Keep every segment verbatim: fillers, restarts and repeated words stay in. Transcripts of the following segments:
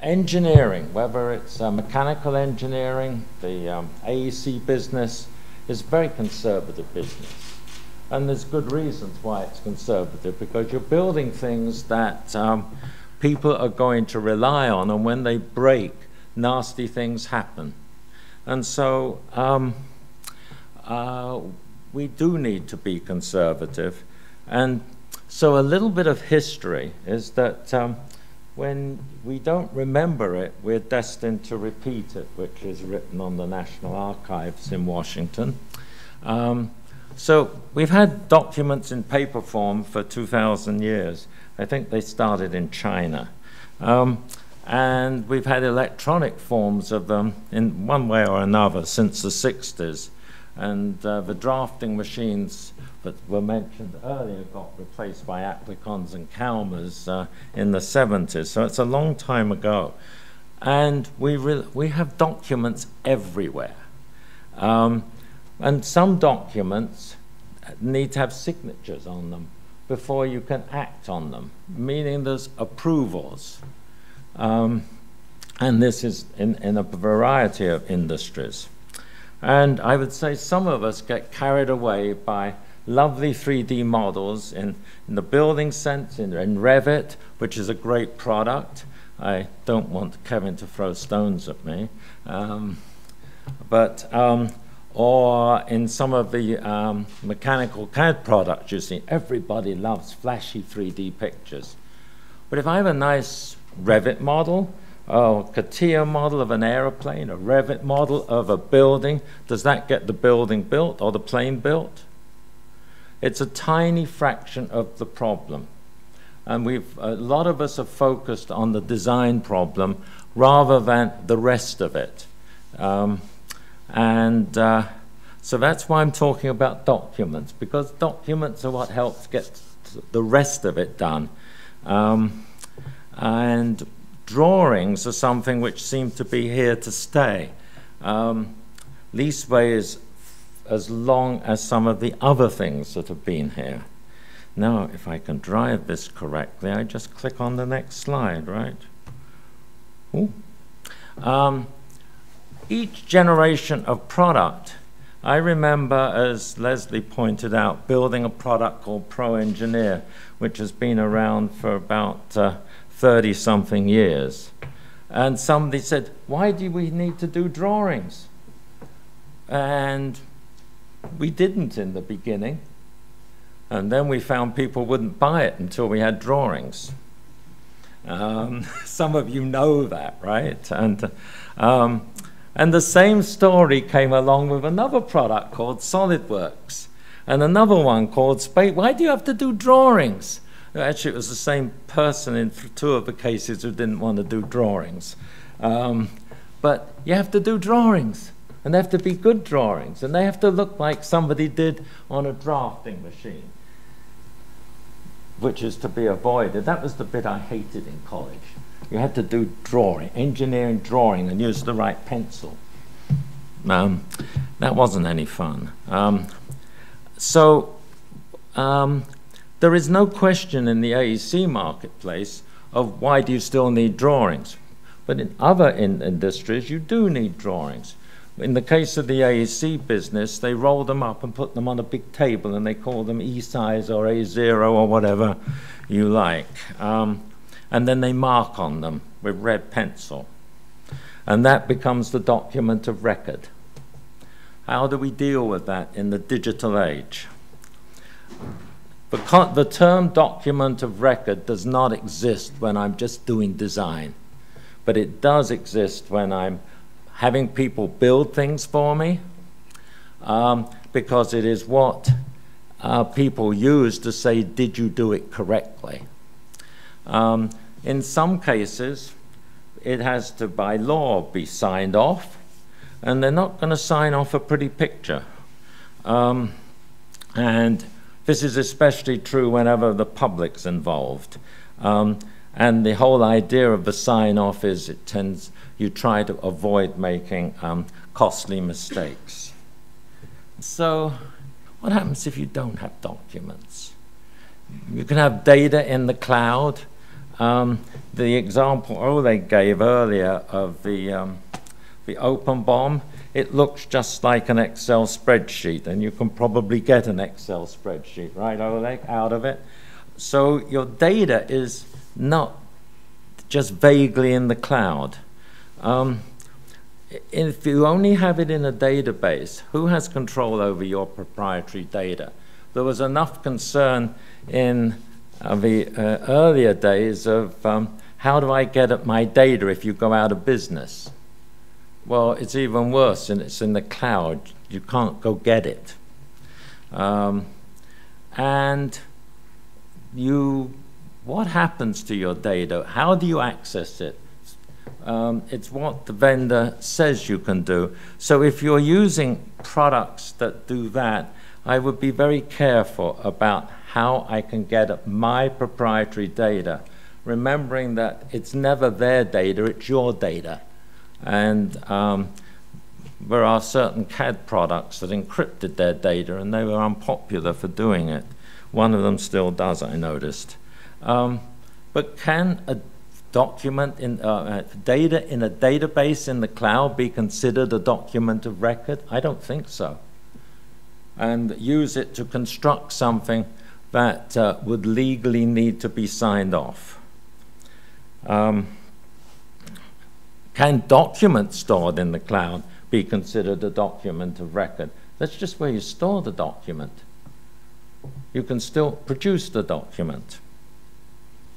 Engineering, whether it's uh, mechanical engineering, the um, A E C business, is a very conservative business. And there's good reasons why it's conservative, because you're building things that um, people are going to rely on, and when they break, nasty things happen. And so um, uh, we do need to be conservative. And so a little bit of history is that um, when we don't remember it, we're destined to repeat it, which is written on the National Archives in Washington. Um, so we've had documents in paper form for two thousand years. I think they started in China. Um, and we've had electronic forms of them in one way or another since the sixties. And uh, the drafting machines that were mentioned earlier got replaced by Applicons and Calmers uh, in the seventies, so it's a long time ago. And we, re we have documents everywhere. Um, and some documents need to have signatures on them before you can act on them, meaning there's approvals. Um, and this is in, in a variety of industries. And I would say some of us get carried away by lovely three D models in, in the building sense, in, in Revit, which is a great product. I don't want Kevin to throw stones at me. Um, but, um, or in some of the um, mechanical C A D products, you see, everybody loves flashy three D pictures. But if I have a nice Revit model, Oh, CATIA model of an aeroplane, a Revit model of a building. Does that get the building built or the plane built? It's a tiny fraction of the problem. And we've, a lot of us are focused on the design problem rather than the rest of it. Um, and uh, so that's why I'm talking about documents, because documents are what helps get the rest of it done. Um, and Drawings are something which seem to be here to stay, um, leastways as long as some of the other things that have been here. Now, if I can drive this correctly, I just click on the next slide, right? Ooh. Um, each generation of product, I remember, as Leslie pointed out, building a product called Pro Engineer, which has been around for about uh, thirty something years. And somebody said, why do we need to do drawings? And we didn't in the beginning. And then we found people wouldn't buy it until we had drawings. Um, some of you know that, right? And, um, and the same story came along with another product called SolidWorks and another one called SpaceClaim. Why do you have to do drawings? Actually, it was the same person in two of the cases who didn't want to do drawings. Um, but you have to do drawings, and they have to be good drawings, and they have to look like somebody did on a drafting machine, which is to be avoided. That was the bit I hated in college. You had to do drawing, engineering drawing, and use the right pencil. Um, that wasn't any fun. Um, so... Um, There is no question in the A E C marketplace of why do you still need drawings. But in other in industries, you do need drawings. In the case of the A E C business, they roll them up and put them on a big table, and they call them E size or A zero or whatever you like. Um, and then they mark on them with red pencil. And that becomes the document of record. How do we deal with that in the digital age? Because the term document of record does not exist when I'm just doing design, but it does exist when I'm having people build things for me, um, because it is what uh, people use to say, did you do it correctly? Um, in some cases, it has to, by law, be signed off, and they're not going to sign off a pretty picture. Um, and This is especially true whenever the public's involved. Um, and the whole idea of the sign-off is it tends, you try to avoid making um, costly mistakes. So what happens if you don't have documents? You can have data in the cloud, Um, the example oh, they gave earlier of the, um, the open bomb, it looks just like an Excel spreadsheet, and you can probably get an Excel spreadsheet, right, Oleg, out of it. So your data is not just vaguely in the cloud. Um, if you only have it in a database, who has control over your proprietary data? There was enough concern in uh, the uh, earlier days of um, how do I get at my data if you go out of business? Well, it's even worse, and it's in the cloud. You can't go get it. Um, and you, what happens to your data? How do you access it? Um, it's what the vendor says you can do. So if you're using products that do that, I would be very careful about how I can get at my proprietary data, remembering that it's never their data, it's your data. And um, there are certain C A D products that encrypted their data, and they were unpopular for doing it. One of them still does, I noticed. Um, but can a document, in, uh, data in a database in the cloud be considered a document of record? I don't think so. And use it to construct something that uh, would legally need to be signed off. Um, Can documents stored in the cloud be considered a document of record? That's just where you store the document. You can still produce the document.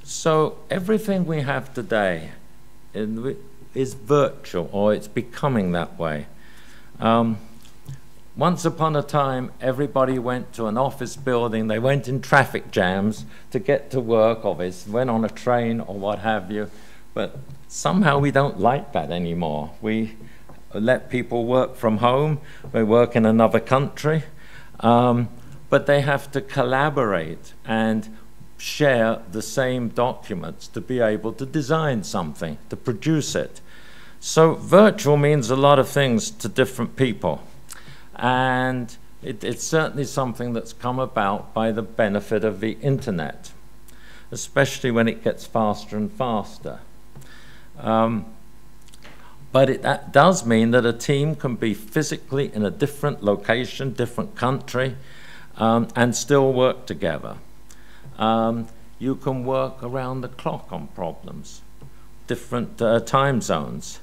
So everything we have today is virtual, or it's becoming that way. Um, once upon a time, everybody went to an office building. They went in traffic jams to get to work, or they went on a train or what have you. But somehow we don't like that anymore. We let people work from home. They work in another country. Um, but they have to collaborate and share the same documents to be able to design something, to produce it. So virtual means a lot of things to different people. And it, it's certainly something that's come about by the benefit of the internet, especially when it gets faster and faster. Um, but it, that does mean that a team can be physically in a different location, different country, um, and still work together. Um, you can work around the clock on problems, different uh, time zones.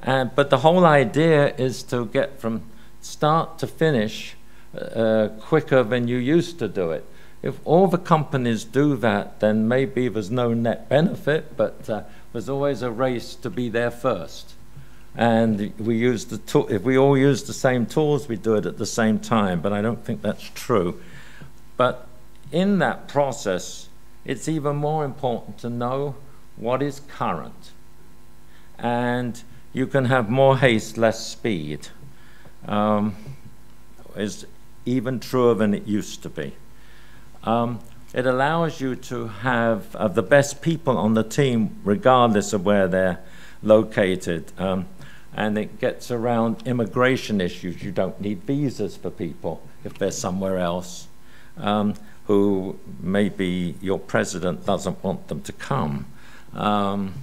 And, but the whole idea is to get from start to finish uh, quicker than you used to do it. If all the companies do that, then maybe there's no net benefit, but uh, there's always a race to be there first. And we use the tool, if we all use the same tools, we do it at the same time, but I don't think that's true. But in that process, it's even more important to know what is current. And you can have more haste, less speed. Um, is even truer than it used to be. Um, it allows you to have uh, the best people on the team regardless of where they're located, um, and it gets around immigration issues. You don't need visas for people if they're somewhere else um, who maybe your president doesn't want them to come. Um,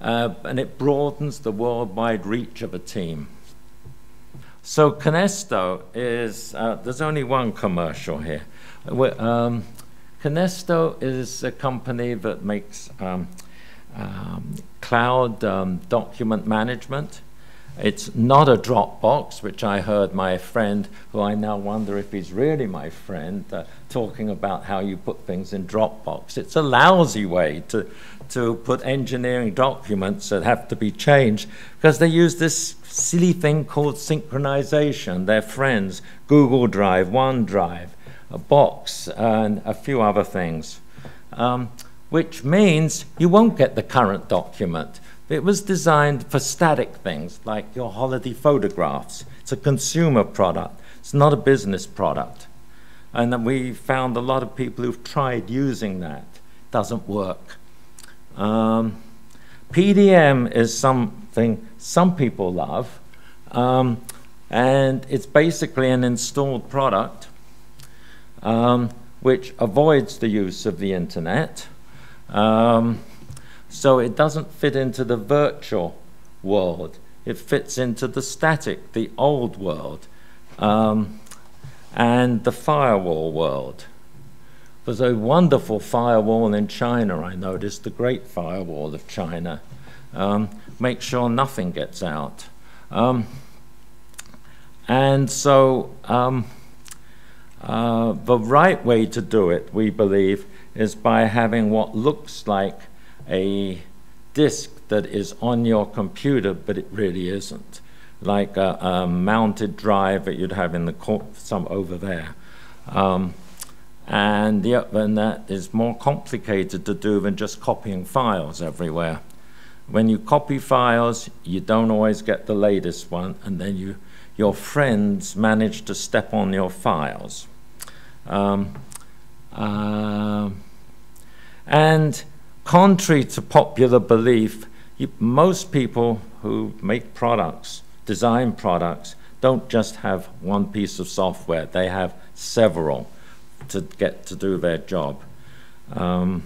uh, and it broadens the worldwide reach of a team. So Kenesto is, uh, there's only one commercial here. Um, Kenesto is a company that makes um, um, cloud um, document management. It's not a Dropbox, which I heard my friend, who I now wonder if he's really my friend, uh, talking about how you put things in Dropbox. It's a lousy way to, to put engineering documents that have to be changed, because they use this silly thing called synchronization. Their friends, Google Drive, OneDrive, a box, and a few other things, um, which means you won't get the current document. It was designed for static things like your holiday photographs. It's a consumer product. It's not a business product. And we found a lot of people who've tried using that. It doesn't work. Um, P D M is something some people love, um, and it's basically an installed product Um, which avoids the use of the internet, um, So it doesn't fit into the virtual world. It fits into the static, the old world, um, and the firewall world. There's a wonderful firewall in China, I noticed, the Great Firewall of China. Um, make sure nothing gets out. Um, and so um, uh, the right way to do it, we believe, is by having what looks like a disk that is on your computer, but it really isn't, like a, a mounted drive that you'd have in the cor- some over there. Um, and the, and that is more complicated to do than just copying files everywhere. When you copy files, you don't always get the latest one, and then you, your friends manage to step on your files. Um, uh, and contrary to popular belief, you, most people who make products, design products, don't just have one piece of software, they have several to get to do their job. Um,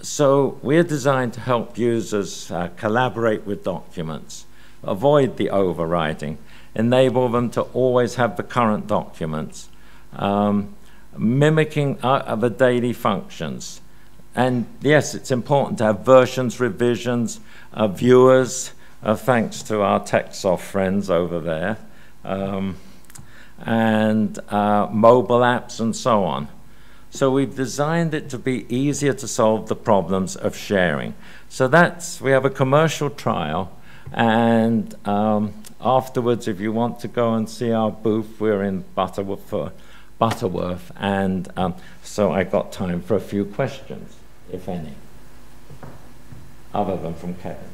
so we're designed to help users uh, collaborate with documents, avoid the overwriting, enable them to always have the current documents, um, mimicking other daily functions. And yes, it's important to have versions, revisions, uh, viewers, uh, thanks to our TechSoft friends over there. Um, and uh, mobile apps and so on. So we've designed it to be easier to solve the problems of sharing. So that's, we have a commercial trial, and um, afterwards, if you want to go and see our booth, we're in Butterworth, uh, Butterworth and um, so I got time for a few questions, if any, other than from Kevin.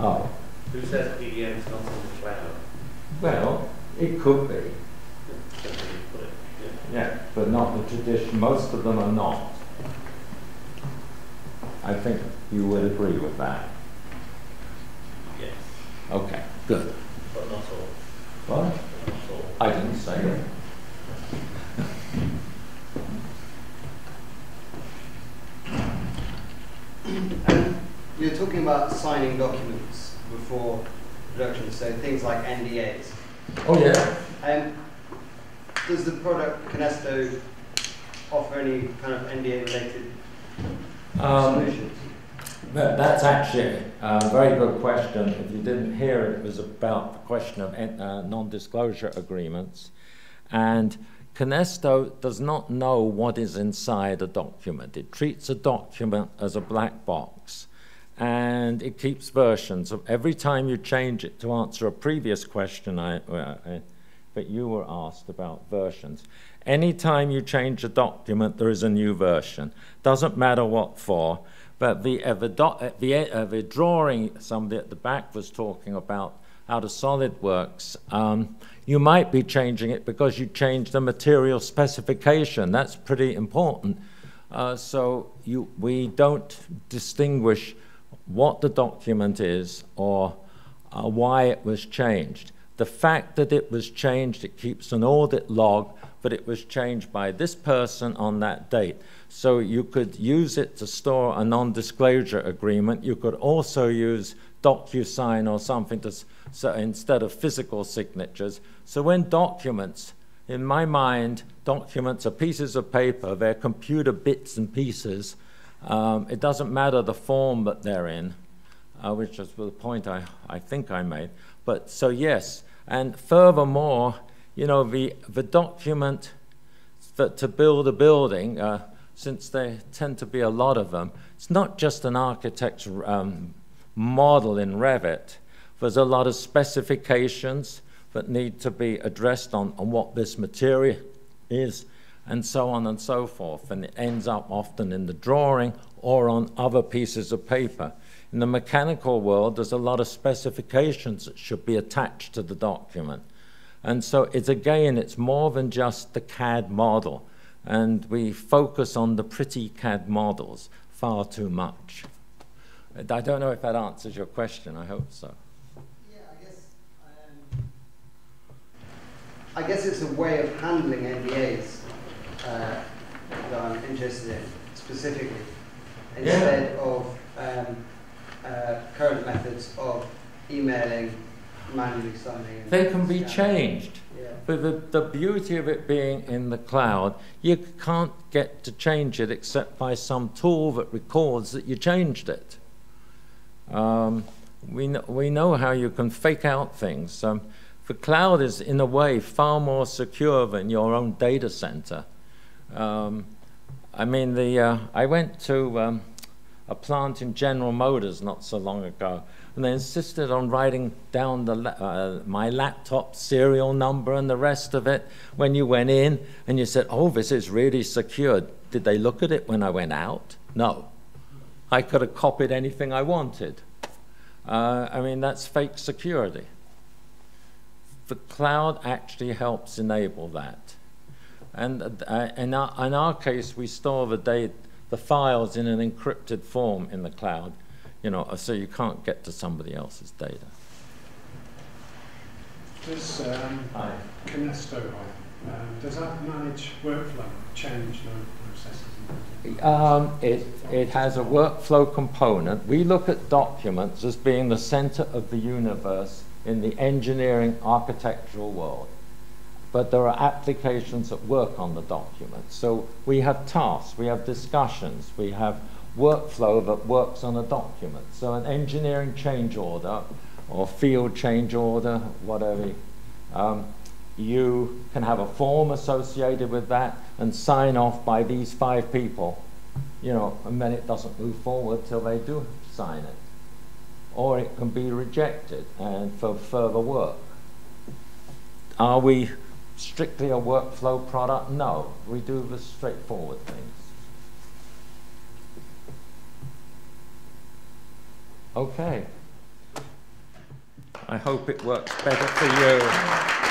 Oh. Who says P D M is not on the cloud? Well, it could be. Yeah, but not the tradition. Most of them are not. I think you would agree with that. Yes. Okay, good. But not all. What? Not all. I didn't say it. You're talking about signing documents before production, so things like N D As. Oh yeah. Um, does the product Kenesto offer any kind of N D A-related um, solutions? That's actually a very good question. If you didn't hear it, it was about the question of uh, non-disclosure agreements. And Kenesto does not know what is inside a document. It treats a document as a black box. And it keeps versions of every time you change it to answer a previous question I, uh, I, but you were asked about versions. Anytime you change a document, there is a new version. Doesn't matter what for, but the, uh, the, do, uh, the, uh, the drawing somebody at the back was talking about out of SolidWorks, um, you might be changing it because you changed the material specification. That's pretty important. Uh, so you, we don't distinguish what the document is or uh, why it was changed. The fact that it was changed, it keeps an audit log, but it was changed by this person on that date. So you could use it to store a non-disclosure agreement. You could also use DocuSign or something to, so instead of physical signatures. So when documents, in my mind, documents are pieces of paper, they're computer bits and pieces. Um, it doesn't matter the form that they're in, uh, which is the point I, I think I made. But so yes, and furthermore, you know, the, the document that to build a building, uh, since there tend to be a lot of them, it's not just an architect's um, model in Revit. There's a lot of specifications that need to be addressed on, on what this material is, and so on and so forth, and it ends up often in the drawing or on other pieces of paper. In the mechanical world, there's a lot of specifications that should be attached to the document. And so it's again, it's more than just the C A D model, and we focus on the pretty C A D models far too much. I don't know if that answers your question, I hope so. I guess it's a way of handling N D As uh, that I'm interested in, specifically, instead yeah. of um, uh, current methods of emailing, manually signing. They can be changed. Yeah. But the, the beauty of it being in the cloud, you can't get to change it except by some tool that records that you changed it. Um, we, kn we know how you can fake out things. Um, the cloud is, in a way, far more secure than your own data center. Um, I mean, the, uh, I went to um, a plant in General Motors not so long ago, and they insisted on writing down the, uh, my laptop serial number and the rest of it when you went in, and you said, oh, this is really secure. Did they look at it when I went out? No. I could have copied anything I wanted. Uh, I mean, that's fake security. The cloud actually helps enable that. And uh, in, our, in our case, we store the, data, the files in an encrypted form in the cloud. You know, so you can't get to somebody else's data. Does um, Kenesto uh, does that manage workflow, change load processes? Um, it it has a workflow component. We look at documents as being the center of the universe in the engineering architectural world, but there are applications that work on the documents. So we have tasks, we have discussions, we have workflow that works on a document. So an engineering change order or field change order, whatever, um, you can have a form associated with that and sign off by these five people, you know, and then it doesn't move forward till they do sign it. Or it can be rejected and for further work. Are we strictly a workflow product? No, we do the straightforward things. Okay. I hope it works better for you.